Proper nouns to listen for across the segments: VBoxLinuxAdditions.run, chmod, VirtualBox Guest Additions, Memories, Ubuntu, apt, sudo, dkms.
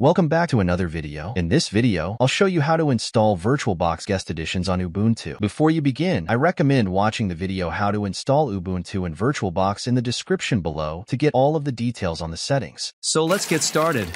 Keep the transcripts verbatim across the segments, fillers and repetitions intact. Welcome back to another video. In this video, I'll show you how to install VirtualBox Guest Additions on Ubuntu. Before you begin, I recommend watching the video How to Install Ubuntu and VirtualBox in the description below to get all of the details on the settings. So let's get started.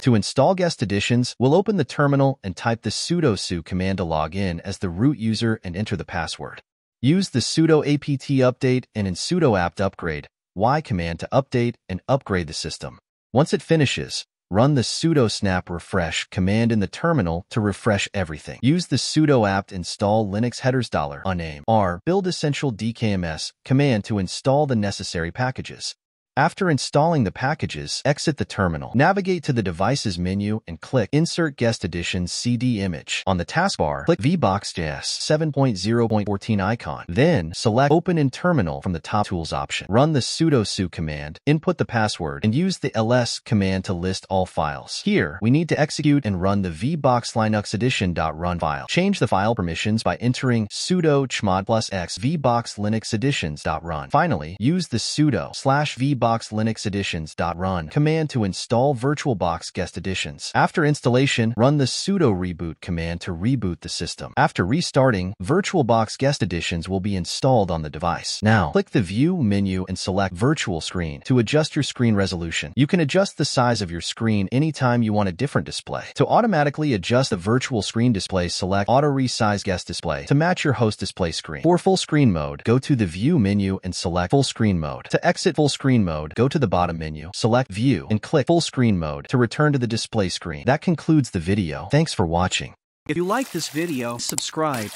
To install Guest Additions, we'll open the terminal and type the sudo su command to log in as the root user and enter the password. Use the sudo apt update and in sudo apt upgrade, y command to update and upgrade the system. Once it finishes, run the sudo snap refresh command in the terminal to refresh everything. Use the sudo apt install linux headers $uname r build essential dkms command to install the necessary packages. After installing the packages, exit the terminal. Navigate to the devices menu and click Insert Guest Additions C D Image. On the taskbar, click VBoxJS seven point zero point fourteen icon. Then, select Open in Terminal from the top tools option. Run the sudo su command, input the password, and use the ls command to list all files. Here, we need to execute and run the VBoxLinuxAdditions.run file. Change the file permissions by entering sudo chmod plus x VBoxLinuxAdditions.run. Finally, use the sudo slash VBoxLinuxAdditions.run command to install VirtualBox Guest Additions. After installation, run the sudo reboot command to reboot the system. After restarting, VirtualBox Guest Additions will be installed on the device. Now, click the View menu and select Virtual Screen to adjust your screen resolution. You can adjust the size of your screen anytime you want a different display. To automatically adjust the virtual screen display, select Auto Resize Guest Display to match your host display screen. For full screen mode, go to the View menu and select Full Screen Mode. To exit full screen mode, go to the bottom menu, select View, and click Full Screen Mode to return to the display screen. That concludes the video. Thanks for watching. If you like this video, subscribe,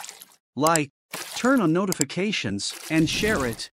like, turn on notifications, and share it.